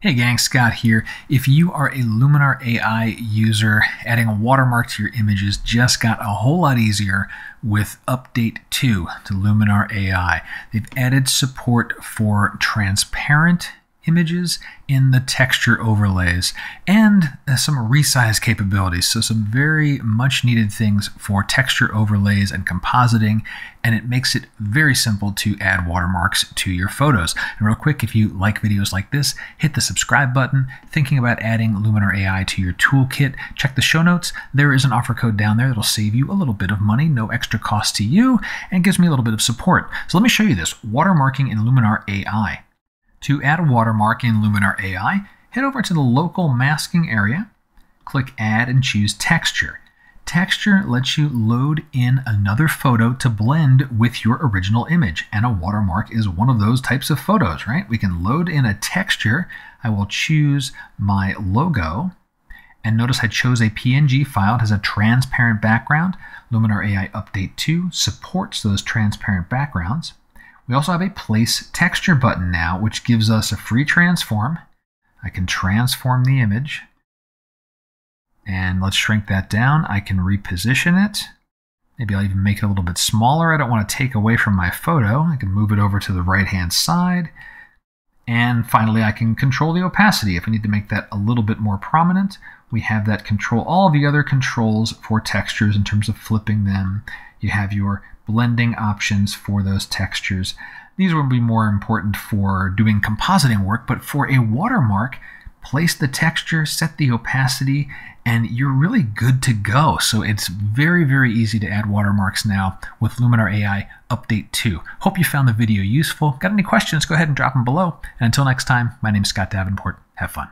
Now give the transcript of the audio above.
Hey gang, Scott here. If you are a Luminar AI user, adding a watermark to your images just got a whole lot easier with Update 2 to Luminar AI. They've added support for transparent images in the texture overlays and some resize capabilities. So some very much needed things for texture overlays and compositing, and it makes it very simple to add watermarks to your photos. And real quick, if you like videos like this, hit the subscribe button. Thinking about adding Luminar AI to your toolkit? Check the show notes. There is an offer code down there that'll save you a little bit of money, no extra cost to you, and gives me a little bit of support. So let me show you this, watermarking in Luminar AI. To add a watermark in Luminar AI, head over to the local masking area, click Add and choose Texture. Texture lets you load in another photo to blend with your original image, and a watermark is one of those types of photos, right? We can load in a texture. I will choose my logo, and notice I chose a PNG file. It has a transparent background. Luminar AI Update 2 supports those transparent backgrounds. We also have a Place Texture button now, which gives us a free transform. I can transform the image. And let's shrink that down. I can reposition it. Maybe I'll even make it a little bit smaller. I don't want to take away from my photo. I can move it over to the right-hand side. And finally, I can control the opacity. If I need to make that a little bit more prominent, we have that control. All the other controls for textures in terms of flipping them. You have your blending options for those textures. These will be more important for doing compositing work, but for a watermark, place the texture, set the opacity, and you're really good to go. So it's very, very easy to add watermarks now with Luminar AI Update 2. Hope you found the video useful. Got any questions, go ahead and drop them below. And until next time, my name is Scott Davenport. Have fun.